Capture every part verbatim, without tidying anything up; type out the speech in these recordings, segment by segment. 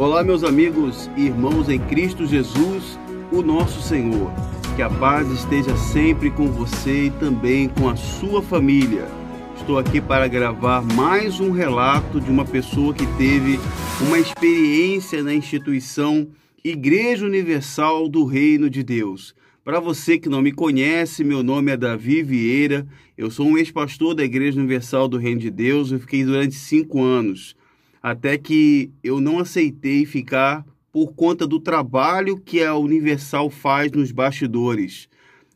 Olá, meus amigos e irmãos em Cristo Jesus, o nosso Senhor. Que a paz esteja sempre com você e também com a sua família. Estou aqui para gravar mais um relato de uma pessoa que teve uma experiência na instituição Igreja Universal do Reino de Deus. Para você que não me conhece, meu nome é Davi Vieira, eu sou um ex-pastor da Igreja Universal do Reino de Deus, eu fiquei durante cinco anos, até que eu não aceitei ficar por conta do trabalho que a Universal faz nos bastidores.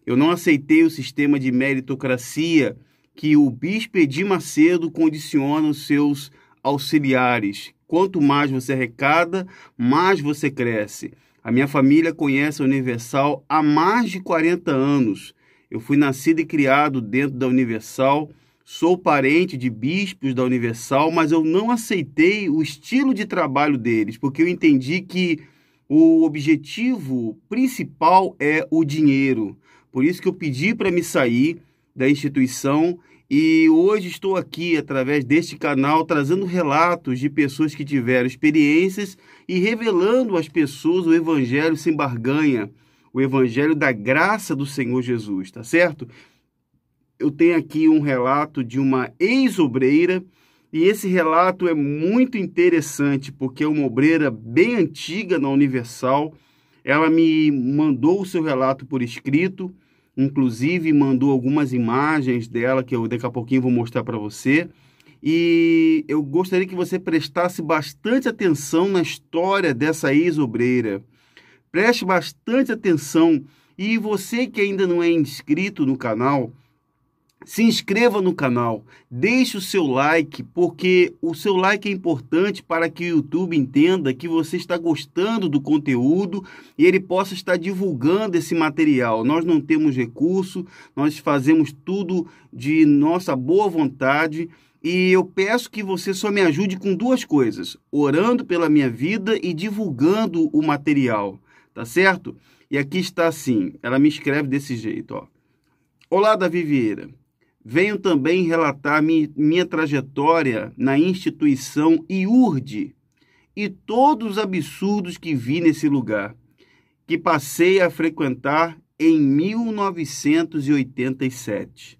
Eu não aceitei o sistema de meritocracia que o Bispo Edir Macedo condiciona os seus auxiliares. Quanto mais você arrecada, mais você cresce. A minha família conhece a Universal há mais de quarenta anos. Eu fui nascido e criado dentro da Universal, sou parente de bispos da Universal, mas eu não aceitei o estilo de trabalho deles, porque eu entendi que o objetivo principal é o dinheiro. Por isso que eu pedi para me sair da instituição e hoje estou aqui, através deste canal, trazendo relatos de pessoas que tiveram experiências e revelando às pessoas o evangelho sem barganha, o evangelho da graça do Senhor Jesus, tá certo? Eu tenho aqui um relato de uma ex-obreira e esse relato é muito interessante porque é uma obreira bem antiga na Universal. Ela me mandou o seu relato por escrito, inclusive mandou algumas imagens dela que eu daqui a pouquinho vou mostrar para você. E eu gostaria que você prestasse bastante atenção na história dessa ex-obreira. Preste bastante atenção e você que ainda não é inscrito no canal, se inscreva no canal, deixe o seu like, porque o seu like é importante para que o YouTube entenda que você está gostando do conteúdo e ele possa estar divulgando esse material. Nós não temos recurso, nós fazemos tudo de nossa boa vontade e eu peço que você só me ajude com duas coisas, orando pela minha vida e divulgando o material, tá certo? E aqui está assim, ela me escreve desse jeito, ó. Olá, Davi Vieira. Venho também relatar minha trajetória na instituição I U R D e todos os absurdos que vi nesse lugar, que passei a frequentar em mil novecentos e oitenta e sete.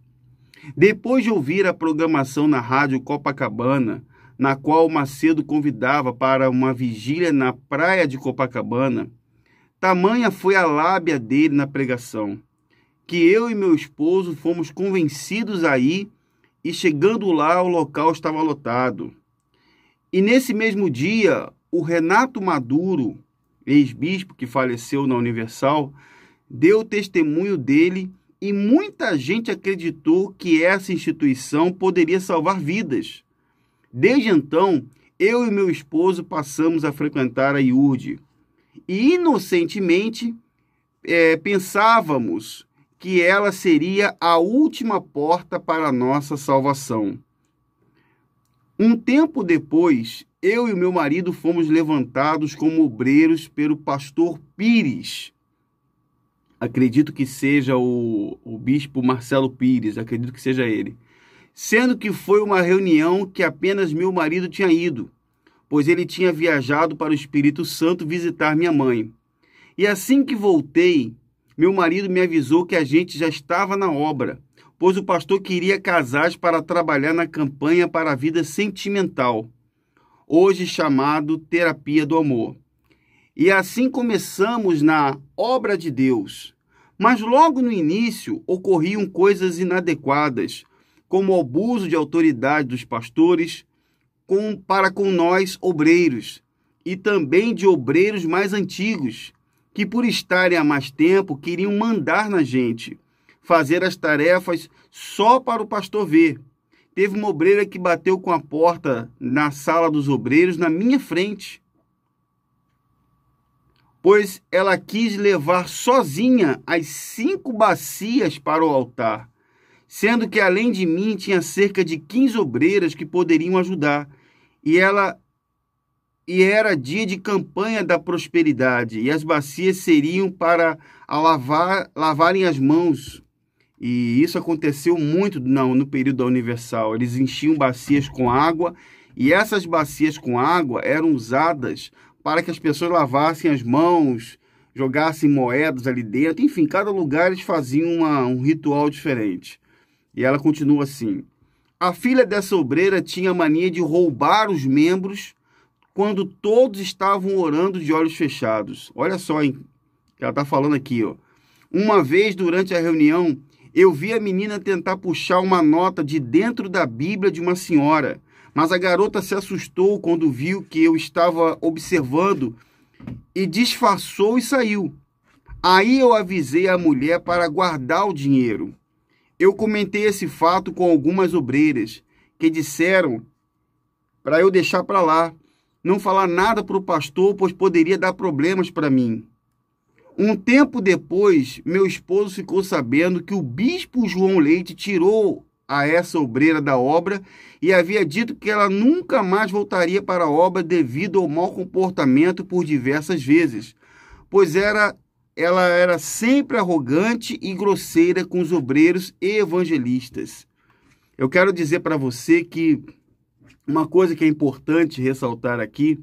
Depois de ouvir a programação na Rádio Copacabana, na qual Macedo convidava para uma vigília na praia de Copacabana, tamanha foi a lábia dele na pregação, que eu e meu esposo fomos convencidos a ir e chegando lá o local estava lotado. E nesse mesmo dia, o Renato Maduro, ex-bispo que faleceu na Universal, deu o testemunho dele e muita gente acreditou que essa instituição poderia salvar vidas. Desde então, eu e meu esposo passamos a frequentar a I U R D e inocentemente é, pensávamos que ela seria a última porta para a nossa salvação. Um tempo depois, eu e o meu marido fomos levantados como obreiros pelo pastor Pires. Acredito que seja o, o bispo Marcelo Pires, acredito que seja ele. Sendo que foi uma reunião que apenas meu marido tinha ido, pois ele tinha viajado para o Espírito Santo visitar minha mãe. E assim que voltei, meu marido me avisou que a gente já estava na obra, pois o pastor queria casais para trabalhar na campanha para a vida sentimental, hoje chamado Terapia do Amor. E assim começamos na obra de Deus. Mas logo no início ocorriam coisas inadequadas, como o abuso de autoridade dos pastores com, para com nós obreiros e também de obreiros mais antigos, que por estarem há mais tempo, queriam mandar na gente, fazer as tarefas só para o pastor ver. Teve uma obreira que bateu com a porta na sala dos obreiros, na minha frente, pois ela quis levar sozinha as cinco bacias para o altar, sendo que além de mim tinha cerca de quinze obreiras que poderiam ajudar, e ela... E era dia de campanha da prosperidade, e as bacias seriam para a lavar, lavarem as mãos. E isso aconteceu muito não, no período da Universal. Eles enchiam bacias com água, e essas bacias com água eram usadas para que as pessoas lavassem as mãos, jogassem moedas ali dentro, enfim, cada lugar eles faziam uma, um ritual diferente. E ela continua assim: a filha dessa obreira tinha mania de roubar os membros quando todos estavam orando de olhos fechados. Olha só, hein? Ela está falando aqui, ó. Uma vez, durante a reunião, eu vi a menina tentar puxar uma nota de dentro da Bíblia de uma senhora, mas a garota se assustou quando viu que eu estava observando e disfarçou e saiu. Aí eu avisei a mulher para guardar o dinheiro. Eu comentei esse fato com algumas obreiras, que disseram para eu deixar para lá, não falar nada para o pastor, pois poderia dar problemas para mim. Um tempo depois, meu esposo ficou sabendo que o bispo João Leite tirou a essa obreira da obra e havia dito que ela nunca mais voltaria para a obra devido ao mau comportamento por diversas vezes, pois era, ela era sempre arrogante e grosseira com os obreiros e evangelistas. Eu quero dizer para você que uma coisa que é importante ressaltar aqui,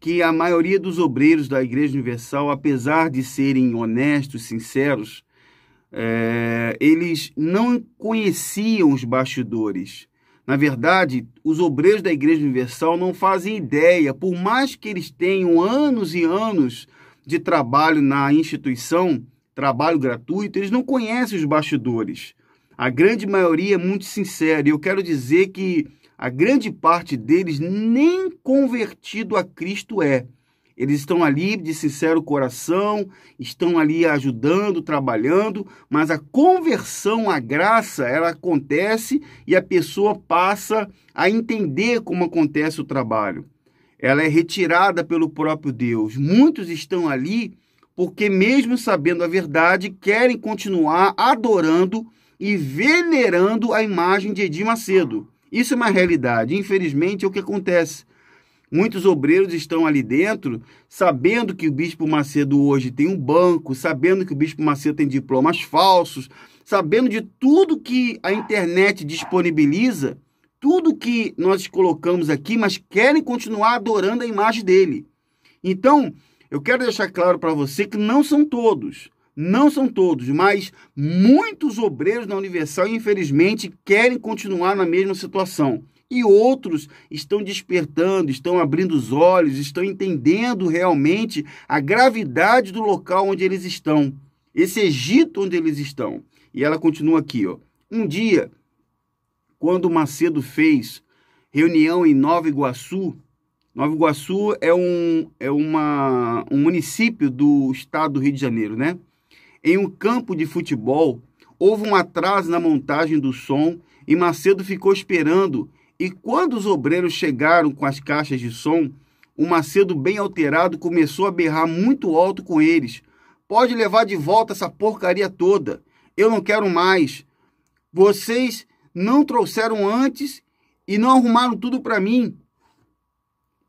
que a maioria dos obreiros da Igreja Universal, apesar de serem honestos, sinceros, É, eles não conheciam os bastidores. Na verdade, os obreiros da Igreja Universal não fazem ideia, por mais que eles tenham anos e anos de trabalho na instituição, trabalho gratuito, eles não conhecem os bastidores. A grande maioria é muito sincera, e eu quero dizer que a grande parte deles nem convertido a Cristo é. Eles estão ali de sincero coração, estão ali ajudando, trabalhando, mas a conversão, a graça, ela acontece e a pessoa passa a entender como acontece o trabalho. Ela é retirada pelo próprio Deus. Muitos estão ali porque, mesmo sabendo a verdade, querem continuar adorando e venerando a imagem de Edir Macedo. Isso é uma realidade. Infelizmente, é o que acontece. Muitos obreiros estão ali dentro, sabendo que o Bispo Macedo hoje tem um banco, sabendo que o Bispo Macedo tem diplomas falsos, sabendo de tudo que a internet disponibiliza, tudo que nós colocamos aqui, mas querem continuar adorando a imagem dele. Então, eu quero deixar claro para você que não são todos, não são todos, mas muitos obreiros na Universal, infelizmente, querem continuar na mesma situação. E outros estão despertando, estão abrindo os olhos, estão entendendo realmente a gravidade do local onde eles estão, esse Egito onde eles estão. E ela continua aqui, ó. Um dia, quando Macedo fez reunião em Nova Iguaçu, Nova Iguaçu é um, é uma, um município do estado do Rio de Janeiro, né? Em um campo de futebol, houve um atraso na montagem do som e Macedo ficou esperando. E quando os obreiros chegaram com as caixas de som, o Macedo, bem alterado, começou a berrar muito alto com eles. Pode levar de volta essa porcaria toda. Eu não quero mais. Vocês não trouxeram antes e não arrumaram tudo para mim.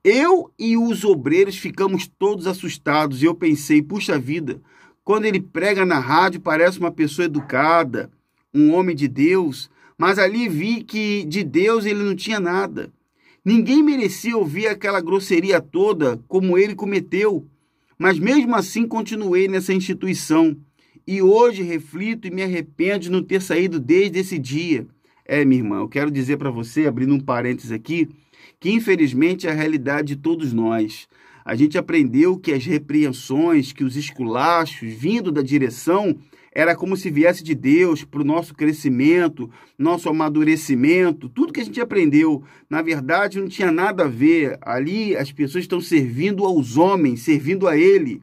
Eu e os obreiros ficamos todos assustados. E eu pensei, puxa vida, quando ele prega na rádio parece uma pessoa educada, um homem de Deus. Mas ali vi que de Deus ele não tinha nada. Ninguém merecia ouvir aquela grosseria toda como ele cometeu. Mas mesmo assim continuei nessa instituição. E hoje reflito e me arrependo de não ter saído desde esse dia. É, minha irmã, eu quero dizer para você, abrindo um parênteses aqui, que infelizmente é a realidade de todos nós. A gente aprendeu que as repreensões, que os esculachos vindo da direção era como se viesse de Deus para o nosso crescimento, nosso amadurecimento, tudo que a gente aprendeu. Na verdade, não tinha nada a ver. Ali as pessoas estão servindo aos homens, servindo a ele.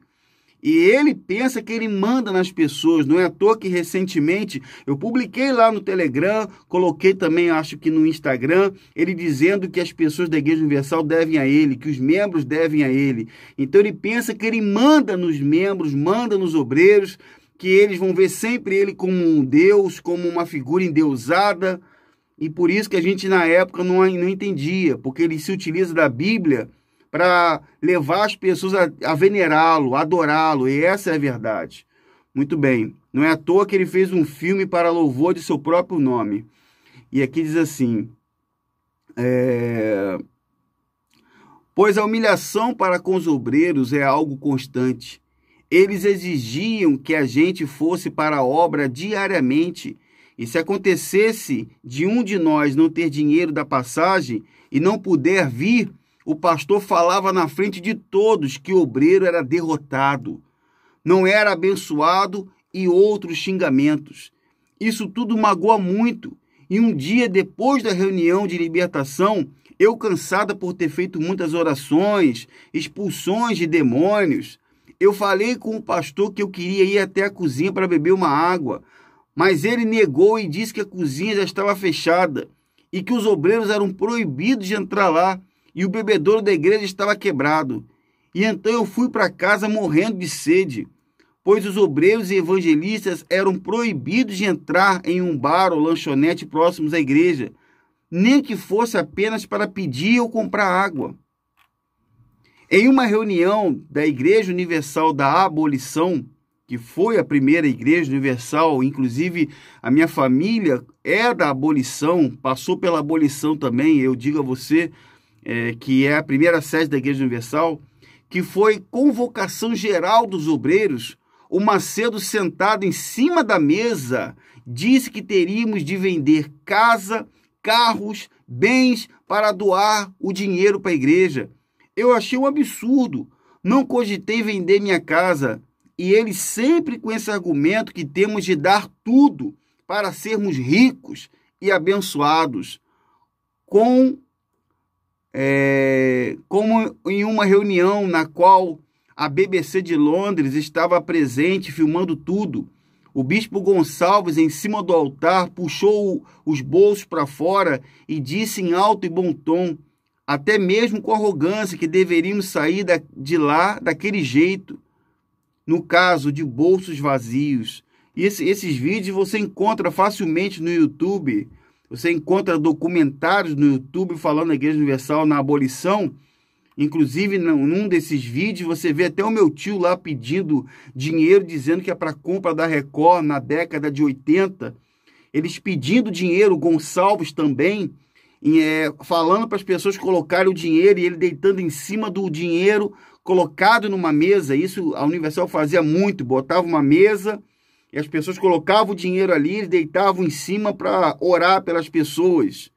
E ele pensa que ele manda nas pessoas. Não é à toa que recentemente eu publiquei lá no Telegram, coloquei também, acho que no Instagram, ele dizendo que as pessoas da Igreja Universal devem a ele, que os membros devem a ele. Então ele pensa que ele manda nos membros, manda nos obreiros, que eles vão ver sempre ele como um Deus, como uma figura endeusada, e por isso que a gente na época não, não entendia, porque ele se utiliza da Bíblia para levar as pessoas a, a venerá-lo, a adorá-lo, e essa é a verdade. Muito bem, não é à toa que ele fez um filme para louvor de seu próprio nome. E aqui diz assim, é... pois a humilhação para com os obreiros é algo constante. Eles exigiam que a gente fosse para a obra diariamente, e se acontecesse de um de nós não ter dinheiro da passagem e não puder vir, o pastor falava na frente de todos que o obreiro era derrotado, não era abençoado e outros xingamentos. Isso tudo magoa muito, e um dia depois da reunião de libertação, eu, cansada por ter feito muitas orações, expulsões de demônios, eu falei com o pastor que eu queria ir até a cozinha para beber uma água, mas ele negou e disse que a cozinha já estava fechada e que os obreiros eram proibidos de entrar lá e o bebedouro da igreja estava quebrado. E então eu fui para casa morrendo de sede, pois os obreiros e evangelistas eram proibidos de entrar em um bar ou lanchonete próximos à igreja, nem que fosse apenas para pedir ou comprar água. Em uma reunião da Igreja Universal da Abolição, que foi a primeira Igreja Universal, inclusive a minha família é da abolição, passou pela abolição também, eu digo a você é, que é a primeira sede da Igreja Universal, que foi convocação geral dos obreiros, o Macedo sentado em cima da mesa disse que teríamos de vender casa, carros, bens para doar o dinheiro para a igreja. Eu achei um absurdo, não cogitei vender minha casa. E ele sempre com esse argumento que temos de dar tudo para sermos ricos e abençoados. Com, é, como em uma reunião na qual a B B C de Londres estava presente filmando tudo, o bispo Gonçalves, em cima do altar, puxou os bolsos para fora e disse em alto e bom tom, até mesmo com arrogância, que deveríamos sair de lá daquele jeito, no caso de bolsos vazios. E esse, esses vídeos você encontra facilmente no YouTube, você encontra documentários no YouTube falando da Igreja Universal na abolição, inclusive num desses vídeos você vê até o meu tio lá pedindo dinheiro, dizendo que é para compra da Record na década de oitenta, eles pedindo dinheiro, Gonçalves também, É, falando para as pessoas colocarem o dinheiro e ele deitando em cima do dinheiro colocado numa mesa. Isso a Universal fazia muito, botava uma mesa e as pessoas colocavam o dinheiro ali e deitavam em cima para orar pelas pessoas,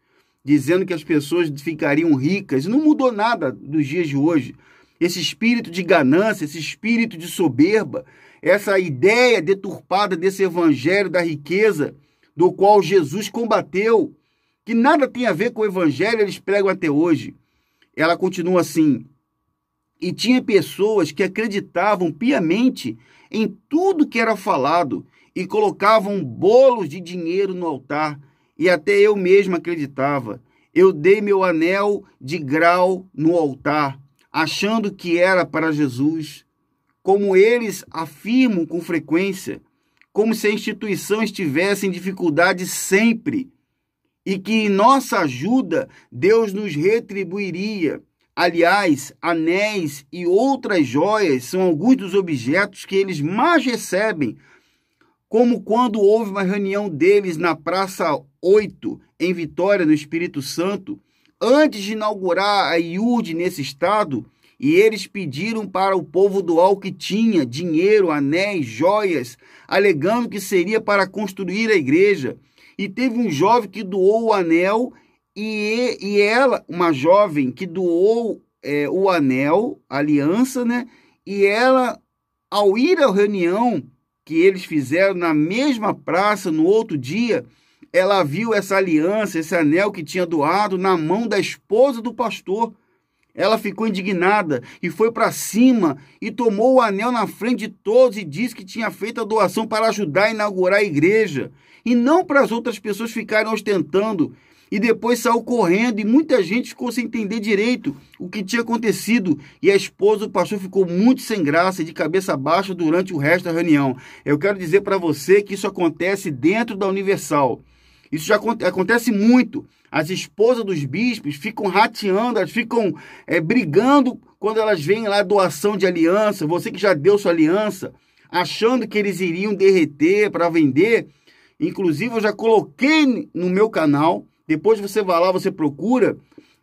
dizendo que as pessoas ficariam ricas. Não mudou nada dos dias de hoje. Esse espírito de ganância, esse espírito de soberba, essa ideia deturpada desse evangelho da riqueza, do qual Jesus combateu, que nada tem a ver com o evangelho, eles pregam até hoje. Ela continua assim, e tinha pessoas que acreditavam piamente em tudo que era falado, e colocavam bolos de dinheiro no altar, e até eu mesmo acreditava. Eu dei meu anel de grau no altar, achando que era para Jesus, como eles afirmam com frequência, como se a instituição estivesse em dificuldade sempre, e que em nossa ajuda Deus nos retribuiria. Aliás, anéis e outras joias são alguns dos objetos que eles mais recebem, como quando houve uma reunião deles na Praça oito, em Vitória, no Espírito Santo, antes de inaugurar a I U D nesse estado, e eles pediram para o povo doar o que tinha, dinheiro, anéis, joias, alegando que seria para construir a igreja. E teve um jovem que doou o anel, e, e ela, uma jovem que doou é, o anel, a aliança, né? E ela, ao ir à reunião que eles fizeram na mesma praça, no outro dia, ela viu essa aliança, esse anel que tinha doado na mão da esposa do pastor. Ela ficou indignada e foi para cima e tomou o anel na frente de todos e disse que tinha feito a doação para ajudar a inaugurar a igreja e não para as outras pessoas ficarem ostentando. E depois saiu correndo e muita gente ficou sem entender direito o que tinha acontecido. E a esposa do pastor ficou muito sem graça e de cabeça baixa durante o resto da reunião. Eu quero dizer para você que isso acontece dentro da Universal. Isso já acontece muito. As esposas dos bispos ficam rateando, elas ficam é, brigando quando elas veem lá a doação de aliança, você que já deu sua aliança, achando que eles iriam derreter para vender. Inclusive, eu já coloquei no meu canal, depois você vai lá, você procura,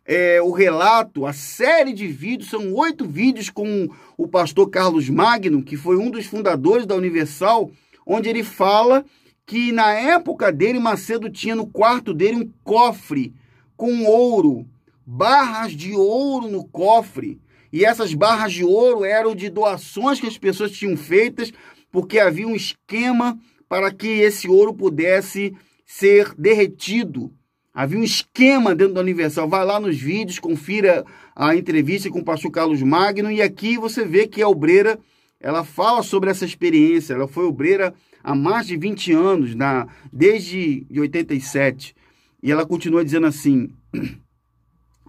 é, o relato, a série de vídeos, são oito vídeos com o pastor Carlos Magno, que foi um dos fundadores da Universal, onde ele fala que na época dele, Macedo tinha no quarto dele um cofre com ouro, barras de ouro no cofre, e essas barras de ouro eram de doações que as pessoas tinham feitas, porque havia um esquema para que esse ouro pudesse ser derretido. Havia um esquema dentro da Universal. Vai lá nos vídeos, confira a entrevista com o pastor Carlos Magno, e aqui você vê que a obreira, ela fala sobre essa experiência. Ela foi obreira há mais de vinte anos, na, desde oitenta e sete, e ela continua dizendo assim,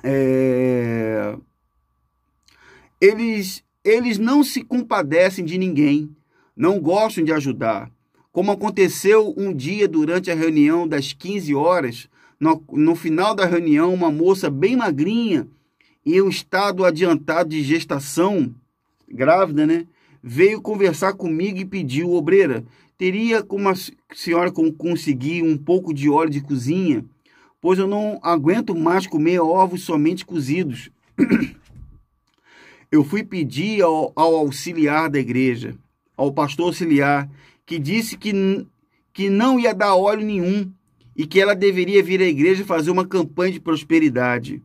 é, eles, eles não se compadecem de ninguém, não gostam de ajudar. Como aconteceu um dia durante a reunião das quinze horas, no, no final da reunião, uma moça bem magrinha, em um estado adiantado de gestação, grávida, né? Veio conversar comigo e pediu: obreira, teria como a senhora conseguir um pouco de óleo de cozinha? Pois eu não aguento mais comer ovos somente cozidos. Eu fui pedir ao, ao auxiliar da igreja, ao pastor auxiliar, que disse que, que não ia dar óleo nenhum e que ela deveria vir à igreja fazer uma campanha de prosperidade.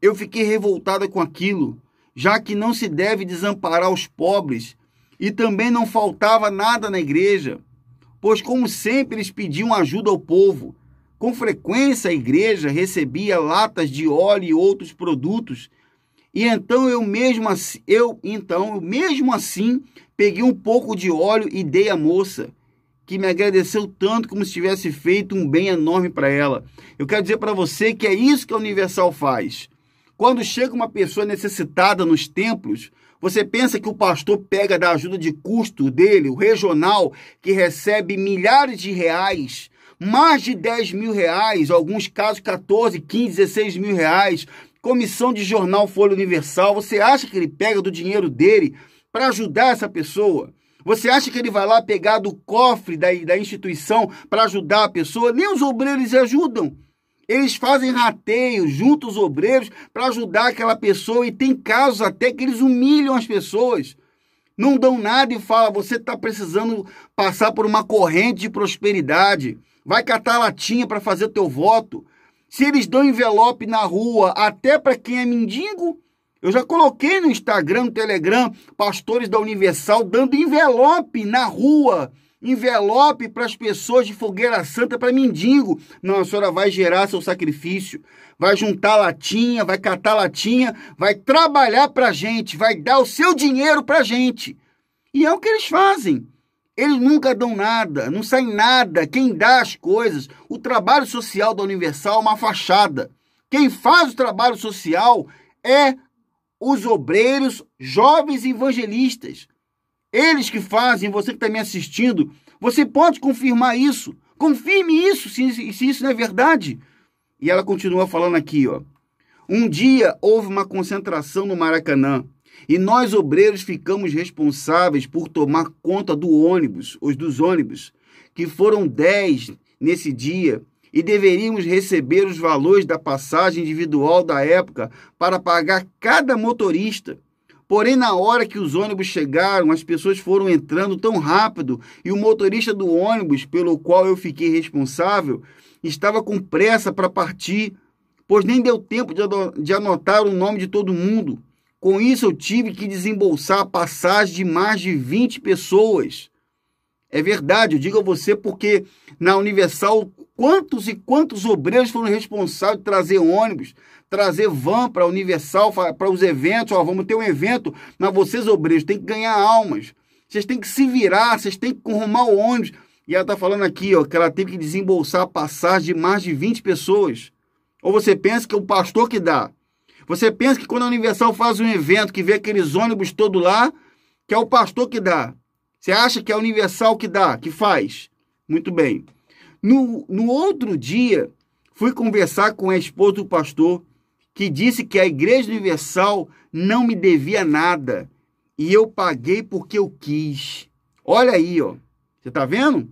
Eu fiquei revoltada com aquilo, já que não se deve desamparar os pobres, e também não faltava nada na igreja, pois, como sempre, eles pediam ajuda ao povo. Com frequência, a igreja recebia latas de óleo e outros produtos, e então eu mesmo assim, eu, então, eu mesmo assim peguei um pouco de óleo e dei à moça, que me agradeceu tanto como se tivesse feito um bem enorme para ela. Eu quero dizer para você que é isso que a Universal faz. Quando chega uma pessoa necessitada nos templos, você pensa que o pastor pega da ajuda de custo dele, o regional, que recebe milhares de reais, mais de dez mil reais, alguns casos quatorze, quinze, dezesseis mil reais, comissão de jornal Folha Universal. Você acha que ele pega do dinheiro dele para ajudar essa pessoa? Você acha que ele vai lá pegar do cofre da, da instituição para ajudar a pessoa? Nem os obreiros ajudam. Eles fazem rateio junto aos obreiros para ajudar aquela pessoa, e tem casos até que eles humilham as pessoas. Não dão nada e falam: você está precisando passar por uma corrente de prosperidade, vai catar latinha para fazer teu voto. Se eles dão envelope na rua até para quem é mendigo, eu já coloquei no Instagram, no Telegram, pastores da Universal dando envelope na rua, envelope para as pessoas de fogueira santa, para mendigo. Não, a senhora vai gerar seu sacrifício, vai juntar latinha, vai catar latinha, vai trabalhar para a gente, vai dar o seu dinheiro para a gente. E é o que eles fazem. Eles nunca dão nada, não sai nada. Quem dá as coisas, o trabalho social da Universal é uma fachada. Quem faz o trabalho social é os obreiros, jovens evangelistas. Eles que fazem. Você que está me assistindo, você pode confirmar isso. Confirme isso, se, se isso não é verdade. E ela continua falando aqui, ó. Um dia houve uma concentração no Maracanã e nós, obreiros, ficamos responsáveis por tomar conta do ônibus, os dos ônibus, que foram dez nesse dia, e deveríamos receber os valores da passagem individual da época para pagar cada motorista. Porém, na hora que os ônibus chegaram, as pessoas foram entrando tão rápido e o motorista do ônibus, pelo qual eu fiquei responsável, estava com pressa para partir, pois nem deu tempo de anotar o nome de todo mundo. Com isso, eu tive que desembolsar a passagem de mais de vinte pessoas. É verdade, eu digo a você porque na Universal, quantos e quantos obreiros foram responsáveis de trazer ônibus, trazer van para a Universal, para os eventos. Ó, vamos ter um evento, mas vocês, obreiros, têm que ganhar almas. Vocês têm que se virar, vocês têm que arrumar o ônibus. E ela está falando aqui, ó, que ela teve que desembolsar a passagem de mais de vinte pessoas. Ou você pensa que é o pastor que dá? Você pensa que quando a Universal faz um evento, que vê aqueles ônibus todo lá, que é o pastor que dá? Você acha que é a Universal que dá, que faz? Muito bem. No, no outro dia, fui conversar com a esposa do pastor, que disse que a Igreja Universal não me devia nada, e eu paguei porque eu quis. Olha aí, ó. Você está vendo?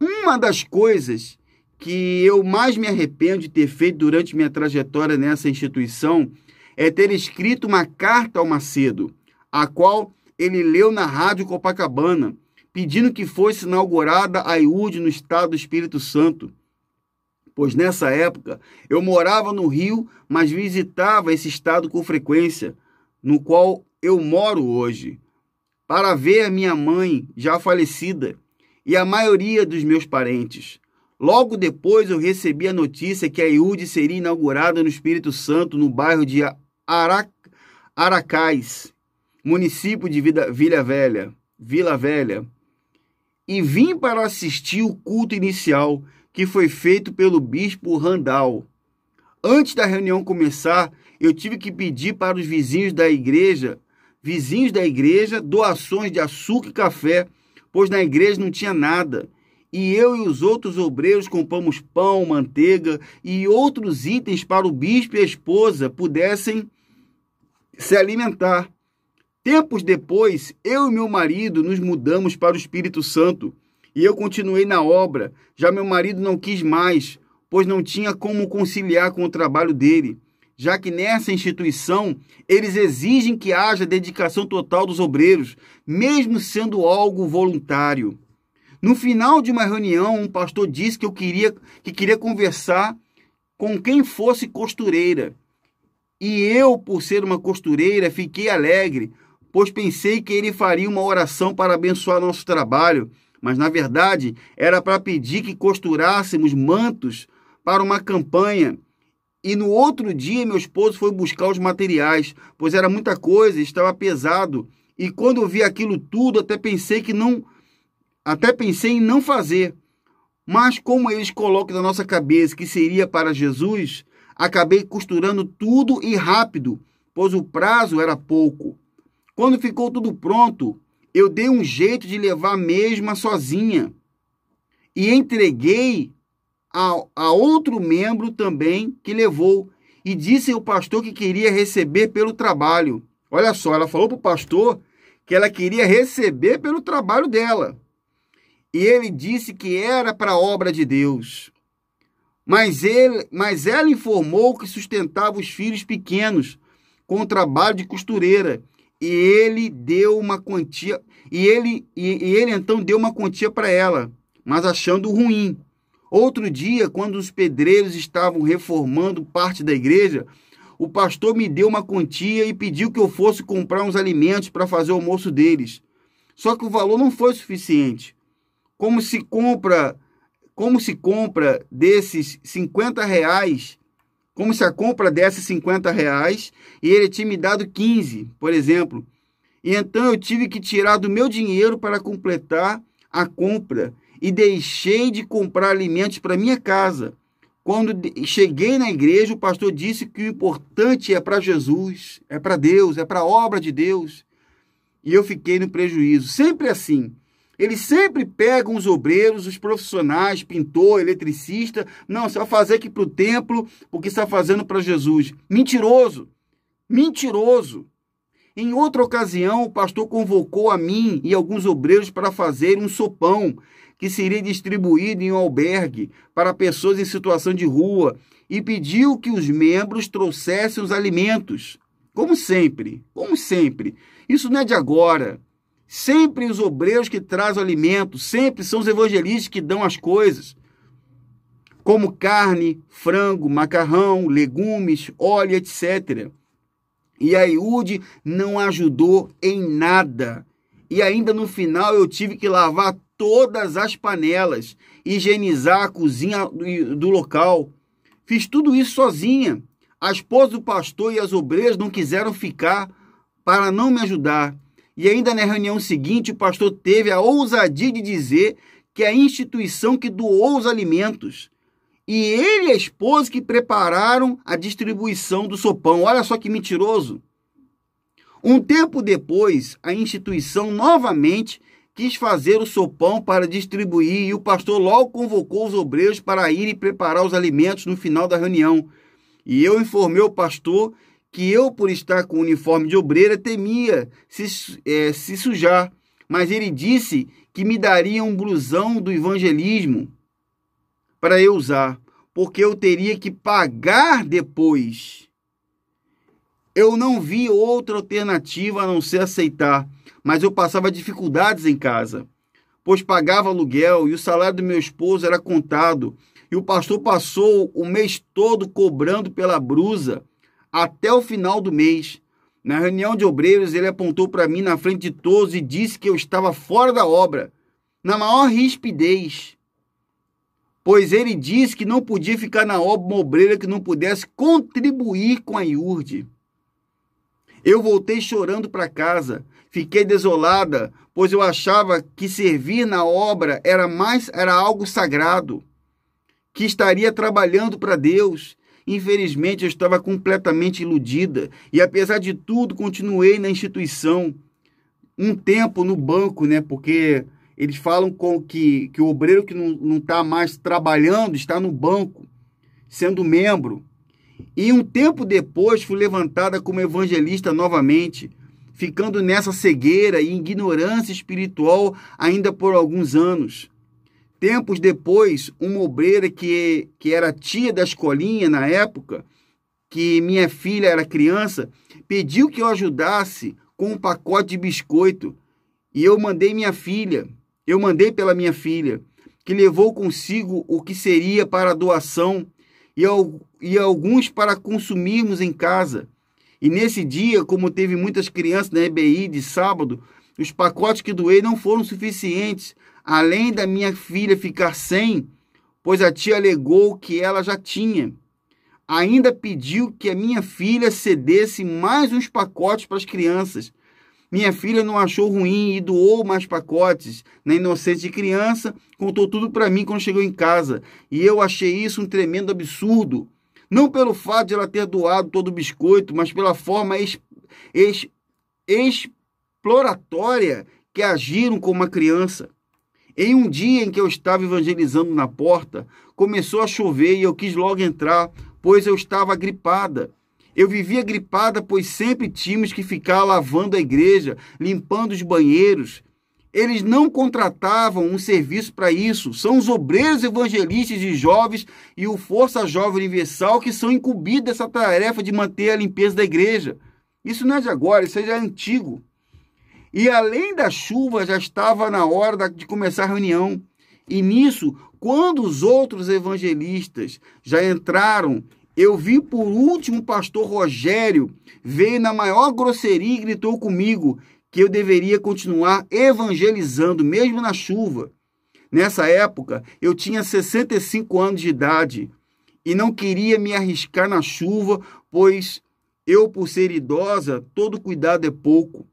Uma das coisas que eu mais me arrependo de ter feito durante minha trajetória nessa instituição é ter escrito uma carta ao Macedo, a qual ele leu na Rádio Copacabana, pedindo que fosse inaugurada a I U D no estado do Espírito Santo, pois nessa época eu morava no Rio, mas visitava esse estado com frequência, no qual eu moro hoje, para ver a minha mãe, já falecida, e a maioria dos meus parentes. Logo depois eu recebi a notícia que a I U D seria inaugurada no Espírito Santo, no bairro de Arac... Aracais, município de Vida... Vila Velha, Vila Velha, e vim para assistir o culto inicial que foi feito pelo Bispo Randall. Antes da reunião começar, eu tive que pedir para os vizinhos da igreja, vizinhos da igreja, doações de açúcar e café, pois na igreja não tinha nada. E eu e os outros obreiros compramos pão, manteiga e outros itens para o bispo e a esposa pudessem se alimentar. Tempos depois, eu e meu marido nos mudamos para o Espírito Santo e eu continuei na obra. Já meu marido não quis mais, pois não tinha como conciliar com o trabalho dele, já que nessa instituição eles exigem que haja dedicação total dos obreiros, mesmo sendo algo voluntário. No final de uma reunião, um pastor disse que eu queria, que queria conversar com quem fosse costureira. E eu, por ser uma costureira, fiquei alegre, pois pensei que ele faria uma oração para abençoar nosso trabalho, mas na verdade era para pedir que costurássemos mantos para uma campanha. E no outro dia meu esposo foi buscar os materiais, pois era muita coisa, estava pesado. E quando eu vi aquilo tudo, até pensei que não... Até pensei em não fazer, mas como eles colocam na nossa cabeça que seria para Jesus, acabei costurando tudo e rápido, pois o prazo era pouco. Quando ficou tudo pronto, eu dei um jeito de levar a mesma sozinha e entreguei a, a outro membro também que levou e disse ao pastor que queria receber pelo trabalho. Olha só, ela falou para o pastor que ela queria receber pelo trabalho dela. E ele disse que era para a obra de Deus. Mas, ele, mas ela informou que sustentava os filhos pequenos com o trabalho de costureira. E ele deu uma quantia, e ele, e, e ele então deu uma quantia para ela, mas achando ruim. Outro dia, quando os pedreiros estavam reformando parte da igreja, o pastor me deu uma quantia e pediu que eu fosse comprar uns alimentos para fazer o almoço deles. Só que o valor não foi suficiente. Como se compra, como se compra desses cinquenta reais, como se a compra desse cinquenta reais e ele tinha me dado quinze, por exemplo. E então eu tive que tirar do meu dinheiro para completar a compra e deixei de comprar alimentos para minha casa. Quando cheguei na igreja, o pastor disse que o importante é para Jesus, é para Deus, é para a obra de Deus. E eu fiquei no prejuízo, sempre assim. Eles sempre pegam os obreiros, os profissionais, pintor, eletricista. Não, você vai fazer aqui para o templo porque está fazendo para Jesus. Mentiroso! Mentiroso! Em outra ocasião, o pastor convocou a mim e alguns obreiros para fazer um sopão que seria distribuído em um albergue para pessoas em situação de rua e pediu que os membros trouxessem os alimentos. Como sempre, como sempre. Isso não é de agora. Sempre os obreiros que trazem o alimento, sempre são os evangelistas que dão as coisas, como carne, frango, macarrão, legumes, óleo, etcétera. E a I U D não ajudou em nada. E ainda no final eu tive que lavar todas as panelas, higienizar a cozinha do local. Fiz tudo isso sozinha. A esposa do pastor e as obreiras não quiseram ficar para não me ajudar. E ainda na reunião seguinte, o pastor teve a ousadia de dizer que a instituição que doou os alimentos e ele e a esposa que prepararam a distribuição do sopão. Olha só que mentiroso! Um tempo depois, a instituição novamente quis fazer o sopão para distribuir e o pastor logo convocou os obreiros para irem preparar os alimentos no final da reunião. E eu informei o pastor que eu, por estar com o uniforme de obreira, temia se, é, se sujar, mas ele disse que me daria um blusão do evangelismo para eu usar, porque eu teria que pagar depois. Eu não vi outra alternativa a não ser aceitar, mas eu passava dificuldades em casa, pois pagava aluguel e o salário do meu esposo era contado, e o pastor passou o mês todo cobrando pela brusa até o final do mês. Na reunião de obreiros, ele apontou para mim na frente de todos e disse que eu estava fora da obra, na maior rispidez, pois ele disse que não podia ficar na obra uma obreira que não pudesse contribuir com a I U R D. Eu voltei chorando para casa, fiquei desolada, pois eu achava que servir na obra era, mais, era algo sagrado, que estaria trabalhando para Deus. Infelizmente, eu estava completamente iludida e, apesar de tudo, continuei na instituição, um tempo no banco, né? Porque eles falam com que, que o obreiro que não está mais trabalhando está no banco, sendo membro. E um tempo depois, fui levantada como evangelista novamente, ficando nessa cegueira e ignorância espiritual ainda por alguns anos. Tempos depois, uma obreira que, que era tia da escolinha na época, que minha filha era criança, pediu que eu ajudasse com um pacote de biscoito. E eu mandei minha filha, eu mandei pela minha filha, que levou consigo o que seria para doação e, e alguns para consumirmos em casa. E nesse dia, como teve muitas crianças na E B I de sábado, os pacotes que doei não foram suficientes, além da minha filha ficar sem, pois a tia alegou que ela já tinha. Ainda pediu que a minha filha cedesse mais uns pacotes para as crianças. Minha filha não achou ruim e doou mais pacotes. Na inocência de criança, contou tudo para mim quando chegou em casa. E eu achei isso um tremendo absurdo. Não pelo fato de ela ter doado todo o biscoito, mas pela forma ex, ex, exploratória que agiram com uma criança. Em um dia em que eu estava evangelizando na porta, começou a chover e eu quis logo entrar, pois eu estava gripada. Eu vivia gripada, pois sempre tínhamos que ficar lavando a igreja, limpando os banheiros. Eles não contratavam um serviço para isso. São os obreiros evangelistas de jovens e o Força Jovem Universal que são incumbidos dessa tarefa de manter a limpeza da igreja. Isso não é de agora, isso já é antigo. E além da chuva, já estava na hora de começar a reunião. E nisso, quando os outros evangelistas já entraram, eu vi por último o pastor Rogério, veio na maior grosseria e gritou comigo que eu deveria continuar evangelizando, mesmo na chuva. Nessa época, eu tinha sessenta e cinco anos de idade e não queria me arriscar na chuva, pois eu, por ser idosa, todo cuidado é pouco.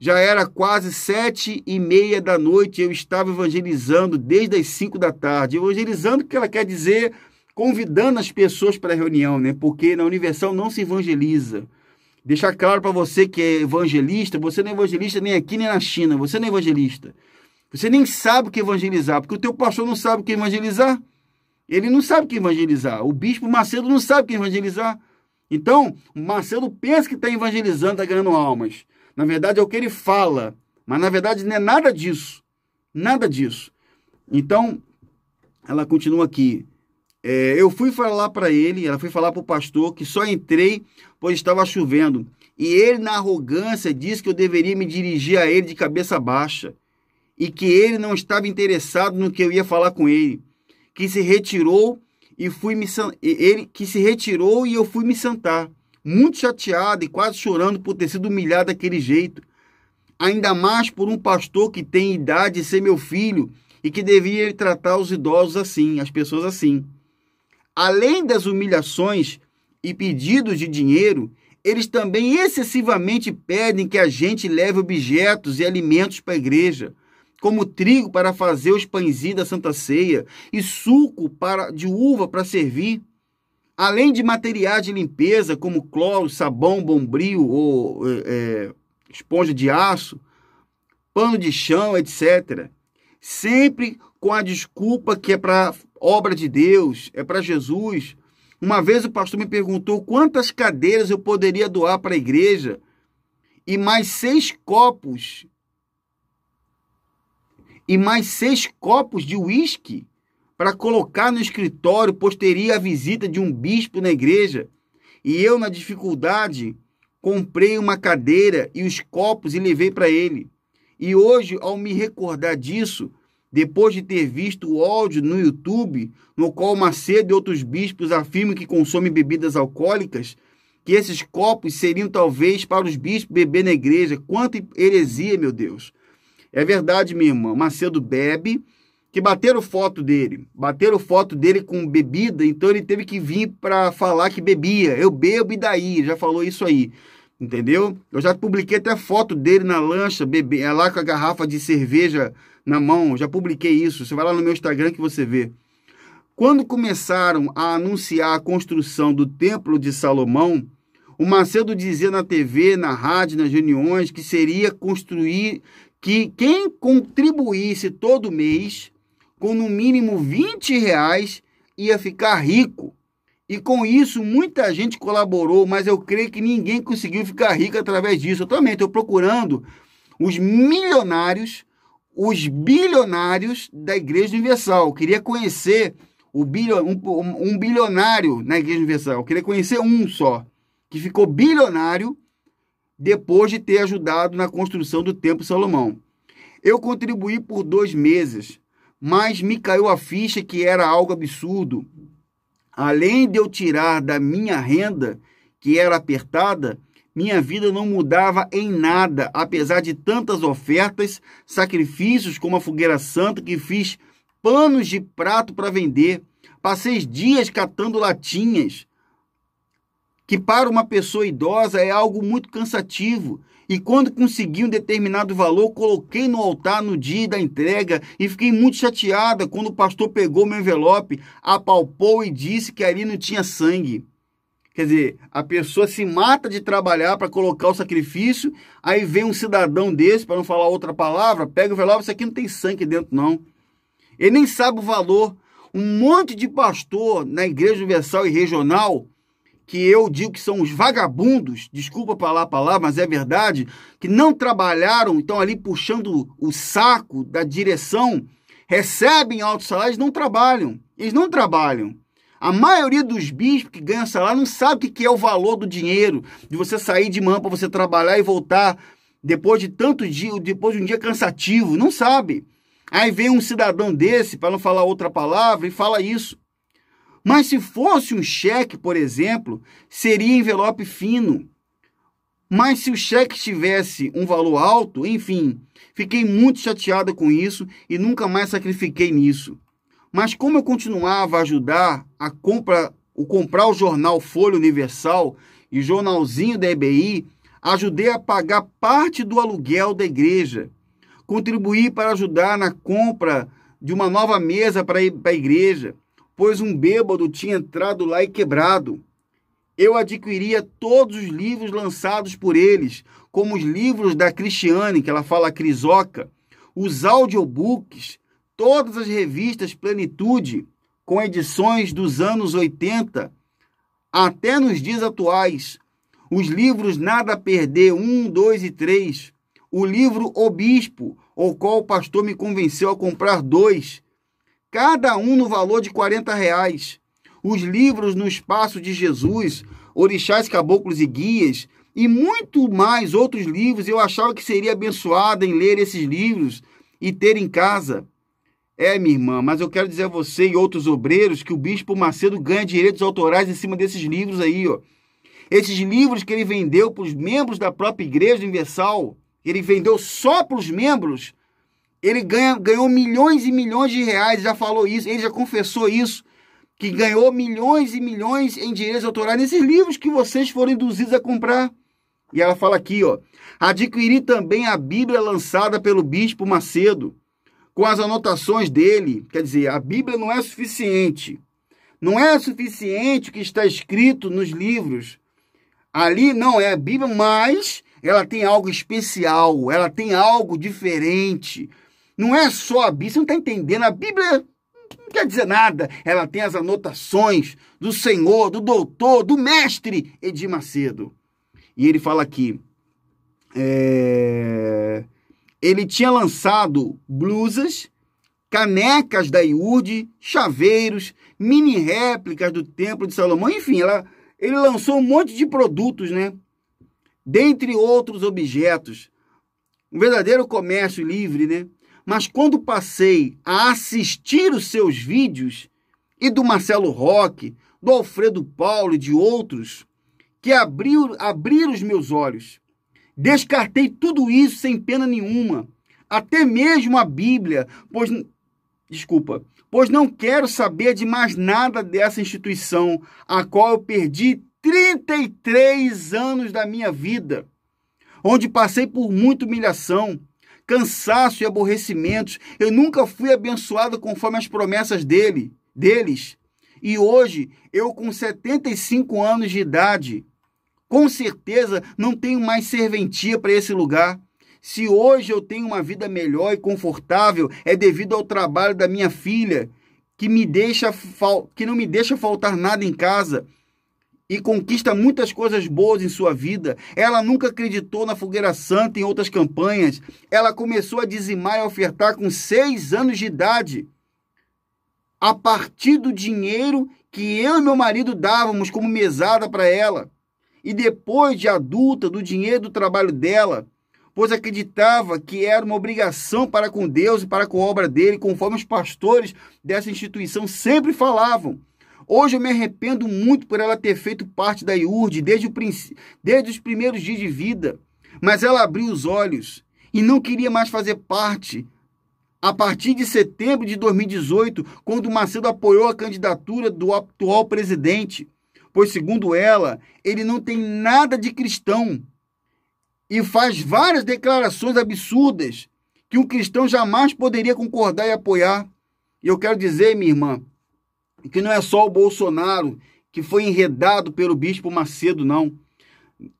Já era quase sete e meia da noite, eu estava evangelizando desde as cinco da tarde. Evangelizando, o que ela quer dizer, convidando as pessoas para a reunião, né? Porque na Universal não se evangeliza. Deixar claro para você que é evangelista, você não é evangelista nem aqui nem na China, você não é evangelista. Você nem sabe o que evangelizar, porque o teu pastor não sabe o que evangelizar. Ele não sabe o que evangelizar. O bispo Macedo não sabe o que evangelizar. Então, o Macedo pensa que está evangelizando, está ganhando almas. Na verdade, é o que ele fala, mas na verdade não é nada disso, nada disso. Então, ela continua aqui. É, eu fui falar para ele, ela foi falar para o pastor que só entrei, pois estava chovendo. E ele, na arrogância, disse que eu deveria me dirigir a ele de cabeça baixa e que ele não estava interessado no que eu ia falar com ele, que se retirou e, fui me, ele, que se retirou e eu fui me sentar. Muito chateada e quase chorando por ter sido humilhada daquele jeito. Ainda mais por um pastor que tem idade de ser meu filho e que devia tratar os idosos assim, as pessoas assim. Além das humilhações e pedidos de dinheiro, eles também excessivamente pedem que a gente leve objetos e alimentos para a igreja, como trigo para fazer os pãezinhos da Santa Ceia e suco para, de uva para servir. Além de materiais de limpeza, como cloro, sabão, bombril ou é, esponja de aço, pano de chão, etcétera. Sempre com a desculpa que é para a obra de Deus, é para Jesus. Uma vez o pastor me perguntou quantas cadeiras eu poderia doar para a igreja e mais seis copos, e mais seis copos de uísque para colocar no escritório posteria a visita de um bispo na igreja, e eu, na dificuldade, comprei uma cadeira e os copos e levei para ele. E hoje, ao me recordar disso, depois de ter visto o áudio no YouTube, no qual Macedo e outros bispos afirmam que consomem bebidas alcoólicas, que esses copos seriam talvez para os bispos beber na igreja. Quanta heresia, meu Deus! É verdade, minha irmã, Macedo bebe, que bateram foto dele, bateram foto dele com bebida, então ele teve que vir para falar que bebia. Eu bebo e daí, já falou isso aí, entendeu? Eu já publiquei até foto dele na lancha, bebe, é lá com a garrafa de cerveja na mão, já publiquei isso, você vai lá no meu Instagram que você vê. Quando começaram a anunciar a construção do Templo de Salomão, o Macedo dizia na T V, na rádio, nas reuniões, que seria construir, que quem contribuísse todo mês com no mínimo vinte reais ia ficar rico. E com isso muita gente colaborou, mas eu creio que ninguém conseguiu ficar rico através disso. Eu também estou procurando os milionários, os bilionários da Igreja Universal. Eu queria conhecer o bilio, um, um bilionário na Igreja Universal. Eu queria conhecer um só, que ficou bilionário depois de ter ajudado na construção do Templo de Salomão. Eu contribuí por dois meses, mas me caiu a ficha que era algo absurdo. Além de eu tirar da minha renda, que era apertada, minha vida não mudava em nada, apesar de tantas ofertas, sacrifícios como a fogueira santa que fiz, panos de prato para vender, passei dias catando latinhas, que para uma pessoa idosa é algo muito cansativo, e quando consegui um determinado valor, coloquei no altar no dia da entrega e fiquei muito chateada quando o pastor pegou meu envelope, apalpou e disse que ali não tinha sangue. Quer dizer, a pessoa se mata de trabalhar para colocar o sacrifício, aí vem um cidadão desse, para não falar outra palavra, pega o envelope, isso aqui não tem sangue dentro não. Ele nem sabe o valor. Um monte de pastor na Igreja Universal e Regional, que eu digo que são os vagabundos, desculpa falar a palavra, mas é verdade, que não trabalharam, estão ali puxando o saco da direção, recebem altos salários, não trabalham, eles não trabalham. A maioria dos bispos que ganham salário não sabe o que é o valor do dinheiro, de você sair de manhã para você trabalhar e voltar depois de tanto dia, depois de um dia cansativo, não sabe. Aí vem um cidadão desse, para não falar outra palavra, e fala isso. Mas se fosse um cheque, por exemplo, seria envelope fino. Mas se o cheque tivesse um valor alto, enfim, fiquei muito chateada com isso e nunca mais sacrifiquei nisso. Mas como eu continuava a ajudar a compra, o comprar o jornal Folha Universal e o jornalzinho da E B I, ajudei a pagar parte do aluguel da igreja. Contribuí para ajudar na compra de uma nova mesa para a igreja, pois um bêbado tinha entrado lá e quebrado. Eu adquiria todos os livros lançados por eles, como os livros da Cristiane, que ela fala crisoca, os audiobooks, todas as revistas Plenitude, com edições dos anos oitenta, até nos dias atuais, os livros Nada a Perder, um, dois e três, o livro O Bispo, o qual o pastor me convenceu a comprar dois, cada um no valor de quarenta reais, os livros No Espaço de Jesus, Orixás, Caboclos e Guias, e muito mais outros livros. Eu achava que seria abençoada em ler esses livros e ter em casa. É, minha irmã, mas eu quero dizer a você e outros obreiros que o bispo Macedo ganha direitos autorais em cima desses livros aí, ó. Esses livros que ele vendeu para os membros da própria Igreja Universal, ele vendeu só para os membros. Ele ganha, ganhou milhões e milhões de reais, já falou isso, ele já confessou isso, que ganhou milhões e milhões em direitos autorais nesses livros que vocês foram induzidos a comprar. E ela fala aqui, ó, adquiri também a Bíblia lançada pelo bispo Macedo, com as anotações dele. Quer dizer, a Bíblia não é suficiente. Não é suficiente o que está escrito nos livros. Ali não é a Bíblia, mas ela tem algo especial, ela tem algo diferente. Não é só a Bíblia, você não está entendendo, a Bíblia não quer dizer nada. Ela tem as anotações do Senhor, do doutor, do mestre Edir Macedo. E ele fala aqui, é... ele tinha lançado blusas, canecas da I U D, chaveiros, mini réplicas do Templo de Salomão, enfim, ela, ele lançou um monte de produtos, né? Dentre outros objetos, um verdadeiro comércio livre, né? Mas quando passei a assistir os seus vídeos, e do Marcelo Roque, do Alfredo Paulo e de outros, que abriu, abriram os meus olhos, descartei tudo isso sem pena nenhuma, até mesmo a Bíblia, pois... Desculpa, pois não quero saber de mais nada dessa instituição, a qual eu perdi trinta e três anos da minha vida, onde passei por muita humilhação, cansaço e aborrecimentos. Eu nunca fui abençoado conforme as promessas dele, deles. E hoje, eu com setenta e cinco anos de idade, com certeza não tenho mais serventia para esse lugar. Se hoje eu tenho uma vida melhor e confortável, é devido ao trabalho da minha filha, que, me deixa fal... que não me deixa faltar nada em casa e conquista muitas coisas boas em sua vida. Ela nunca acreditou na Fogueira Santa e em outras campanhas. Ela começou a dizimar e ofertar com seis anos de idade, a partir do dinheiro que eu e meu marido dávamos como mesada para ela. E depois de adulta, do dinheiro do trabalho dela, pois acreditava que era uma obrigação para com Deus e para com a obra dele, conforme os pastores dessa instituição sempre falavam. Hoje eu me arrependo muito por ela ter feito parte da I U R D desde, o princ... desde os primeiros dias de vida, mas ela abriu os olhos e não queria mais fazer parte. A partir de setembro de dois mil e dezoito, quando Macedo apoiou a candidatura do atual presidente, pois, segundo ela, ele não tem nada de cristão e faz várias declarações absurdas que um cristão jamais poderia concordar e apoiar. E eu quero dizer, minha irmã, que não é só o Bolsonaro que foi enredado pelo bispo Macedo, não.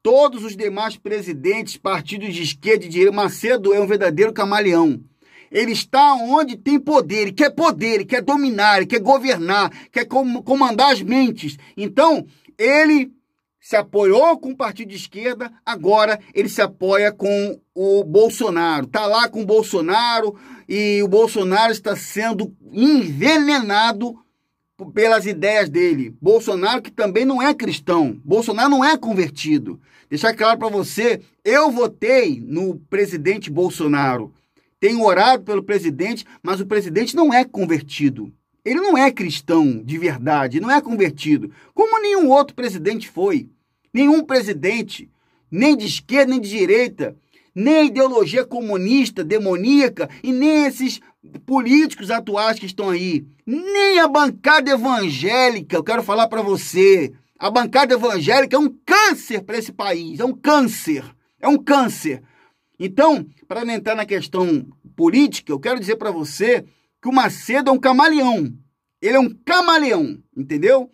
Todos os demais presidentes, partidos de esquerda e de direita, Macedo é um verdadeiro camaleão. Ele está onde tem poder, ele quer poder, ele quer dominar, ele quer governar, quer comandar as mentes. Então, ele se apoiou com o partido de esquerda, agora ele se apoia com o Bolsonaro. Está lá com o Bolsonaro e o Bolsonaro está sendo envenenado pelas ideias dele. Bolsonaro que também não é cristão, Bolsonaro não é convertido. Deixar claro para você, eu votei no presidente Bolsonaro. Tem orado pelo presidente, mas o presidente não é convertido. Ele não é cristão de verdade, não é convertido, como nenhum outro presidente foi. Nenhum presidente, nem de esquerda, nem de direita, nem a ideologia comunista, demoníaca, e nem esses políticos atuais que estão aí, nem a bancada evangélica. Eu quero falar para você, a bancada evangélica é um câncer para esse país, é um câncer, é um câncer. Então, para não entrar na questão política, eu quero dizer para você que o Macedo é um camaleão. Ele é um camaleão, entendeu?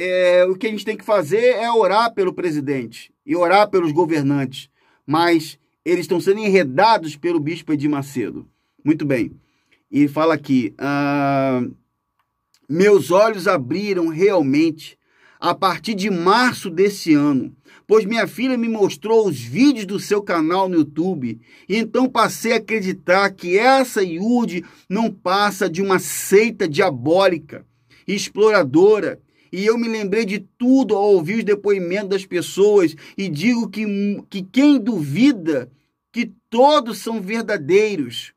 É, o que a gente tem que fazer é orar pelo presidente e orar pelos governantes. Mas eles estão sendo enredados pelo bispo Edir Macedo. Muito bem. E fala aqui, ah, meus olhos abriram realmente a partir de março desse ano, pois minha filha me mostrou os vídeos do seu canal no YouTube, e então passei a acreditar que essa I U D não passa de uma seita diabólica, exploradora, e eu me lembrei de tudo ao ouvir os depoimentos das pessoas, e digo que, que quem duvida que todos são verdadeiros.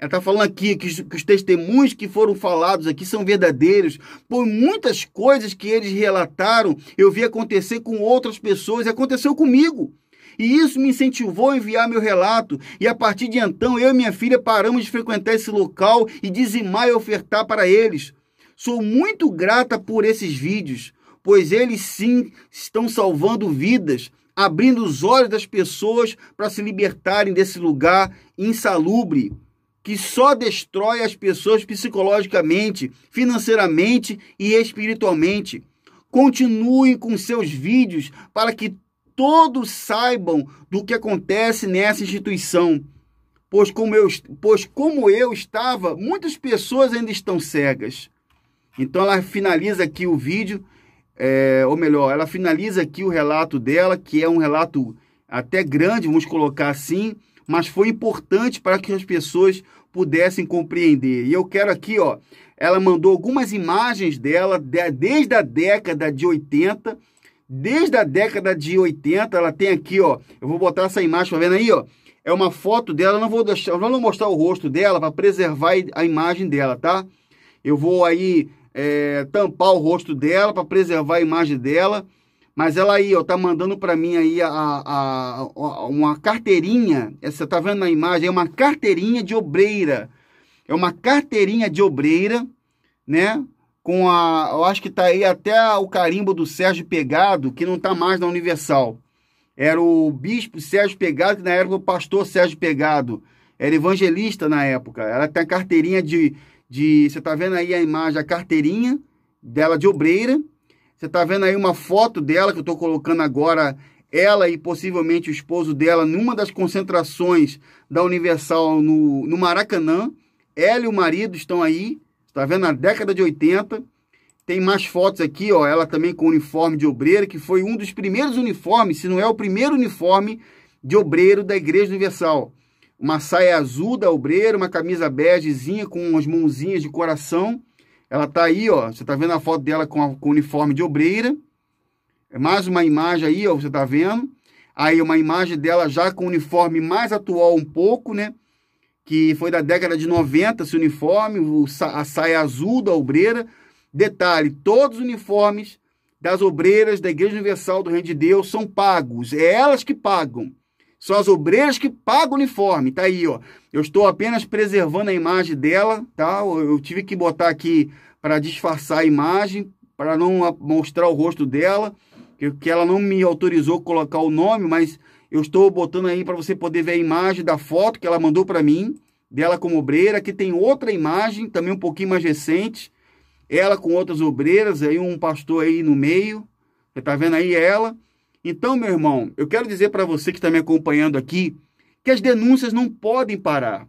Ela está falando aqui que os, que os testemunhos que foram falados aqui são verdadeiros, por muitas coisas que eles relataram, eu vi acontecer com outras pessoas, e aconteceu comigo. E isso me incentivou a enviar meu relato, e a partir de então, eu e minha filha paramos de frequentar esse local e dizimar e ofertar para eles. Sou muito grata por esses vídeos, pois eles sim estão salvando vidas, abrindo os olhos das pessoas para se libertarem desse lugar insalubre, que só destrói as pessoas psicologicamente, financeiramente e espiritualmente. Continuem com seus vídeos para que todos saibam do que acontece nessa instituição, pois como eu, pois como eu estava, muitas pessoas ainda estão cegas. Então ela finaliza aqui o vídeo, é, ou melhor, ela finaliza aqui o relato dela, que é um relato até grande, vamos colocar assim, mas foi importante para que as pessoas pudessem compreender. E eu quero aqui, ó, ela mandou algumas imagens dela desde a década de oitenta. Desde a década de oitenta, ela tem aqui, ó, eu vou botar essa imagem, tá vendo aí, ó? É uma foto dela, não vou deixar, eu não vou mostrar o rosto dela para preservar a imagem dela, tá? Eu vou aí é, tampar o rosto dela para preservar a imagem dela, mas ela aí, ó, tá mandando para mim aí a, a, a, uma carteirinha, você tá vendo na imagem, é uma carteirinha de obreira, é uma carteirinha de obreira, né? Com a, eu acho que tá aí até o carimbo do Sérgio Pegado, que não tá mais na Universal. Era o bispo Sérgio Pegado, que na época o pastor Sérgio Pegado. Era evangelista na época. Ela tem a carteirinha de... de você está vendo aí a imagem, a carteirinha dela de obreira. Você está vendo aí uma foto dela, que eu estou colocando agora, ela e possivelmente o esposo dela, numa das concentrações da Universal no, no Maracanã. Ela e o marido estão aí. Você está vendo? Na década de oitenta. Tem mais fotos aqui, ó, ela também com uniforme de obreira, que foi um dos primeiros uniformes, se não é o primeiro uniforme de obreiro da Igreja Universal. Uma saia azul da obreira, uma camisa begezinha com umas mãozinhas de coração. Ela tá aí, ó, você tá vendo a foto dela com, a, com uniforme de obreira. É mais uma imagem aí, ó, você tá vendo. Aí uma imagem dela já com uniforme mais atual um pouco, né? Que foi da década de noventa esse uniforme, o, a saia azul da obreira. Detalhe, todos os uniformes das obreiras da Igreja Universal do Reino de Deus são pagos. É elas que pagam. São as obreiras que pagam o uniforme. Tá aí, ó. Eu estou apenas preservando a imagem dela, tá? Eu tive que botar aqui para disfarçar a imagem, para não mostrar o rosto dela, que ela não me autorizou colocar o nome, mas eu estou botando aí para você poder ver a imagem da foto que ela mandou para mim, dela como obreira. Aqui tem outra imagem, também um pouquinho mais recente. Ela com outras obreiras, aí um pastor aí no meio, você tá vendo aí ela. Então, meu irmão, eu quero dizer para você que está me acompanhando aqui, que as denúncias não podem parar.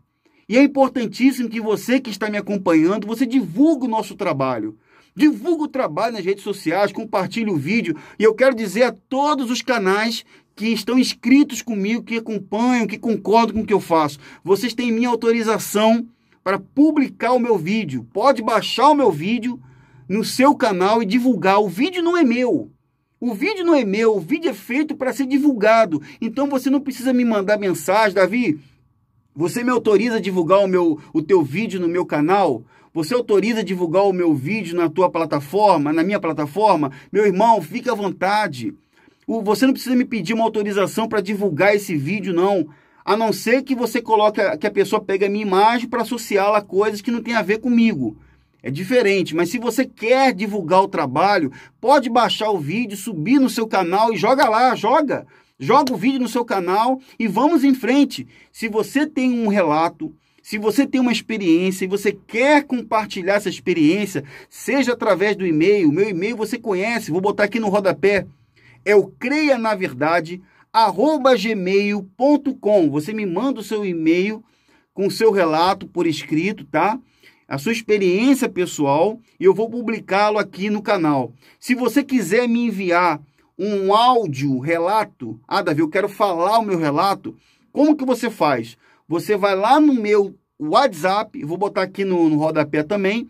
E é importantíssimo que você que está me acompanhando, você divulgue o nosso trabalho. Divulgue o trabalho nas redes sociais, compartilhe o vídeo. E eu quero dizer a todos os canais que estão inscritos comigo, que acompanham, que concordam com o que eu faço. Vocês têm minha autorização para publicar o meu vídeo. Pode baixar o meu vídeo no seu canal e divulgar. O vídeo não é meu. O vídeo não é meu. O vídeo é feito para ser divulgado. Então você não precisa me mandar mensagem. Davi, você me autoriza a divulgar o, meu, o teu vídeo no meu canal? Você autoriza a divulgar o meu vídeo na tua plataforma, na minha plataforma? Meu irmão, fica à vontade. Você não precisa me pedir uma autorização para divulgar esse vídeo, não. A não ser que você coloque, que a pessoa pegue a minha imagem para associá-la a coisas que não tem a ver comigo. É diferente, mas se você quer divulgar o trabalho, pode baixar o vídeo, subir no seu canal e joga lá, joga. Joga o vídeo no seu canal e vamos em frente. Se você tem um relato, se você tem uma experiência e você quer compartilhar essa experiência, seja através do e-mail, meu e-mail você conhece, vou botar aqui no rodapé, é o Creia na Verdade, arroba gmail ponto com. Você me manda o seu e-mail com o seu relato por escrito, tá? A sua experiência pessoal, e eu vou publicá-lo aqui no canal. Se você quiser me enviar um áudio, relato, ah, Davi, eu quero falar o meu relato, como que você faz? Você vai lá no meu WhatsApp, vou botar aqui no, no rodapé também,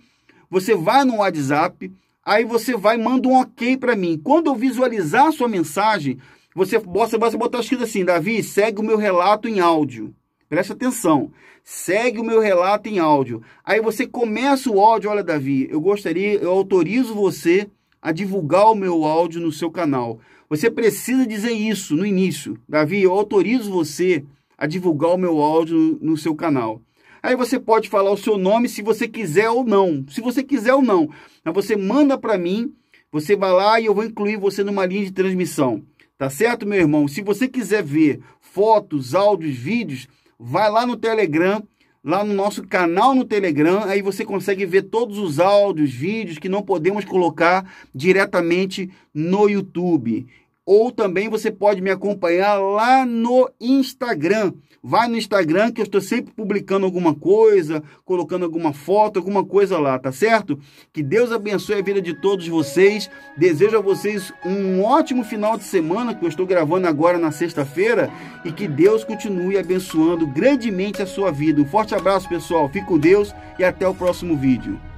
você vai no WhatsApp, aí você vai e manda um ok para mim. Quando eu visualizar a sua mensagem, Você pode botar escrito assim, Davi, segue o meu relato em áudio. Presta atenção, segue o meu relato em áudio. Aí você começa o áudio, olha Davi, eu gostaria, eu autorizo você a divulgar o meu áudio no seu canal. Você precisa dizer isso no início. Davi, eu autorizo você a divulgar o meu áudio no seu canal. Aí você pode falar o seu nome se você quiser ou não. Se você quiser ou não. Aí você manda para mim, você vai lá e eu vou incluir você numa linha de transmissão. Tá certo, meu irmão? Se você quiser ver fotos, áudios, vídeos, vai lá no Telegram, lá no nosso canal no Telegram, aí você consegue ver todos os áudios, vídeos que não podemos colocar diretamente no YouTube. ou também você pode me acompanhar lá no Instagram. Vai no Instagram que eu estou sempre publicando alguma coisa, colocando alguma foto, alguma coisa lá, tá certo? Que Deus abençoe a vida de todos vocês. Desejo a vocês um ótimo final de semana, que eu estou gravando agora na sexta-feira, e que Deus continue abençoando grandemente a sua vida. Um forte abraço, pessoal. Fique com Deus e até o próximo vídeo.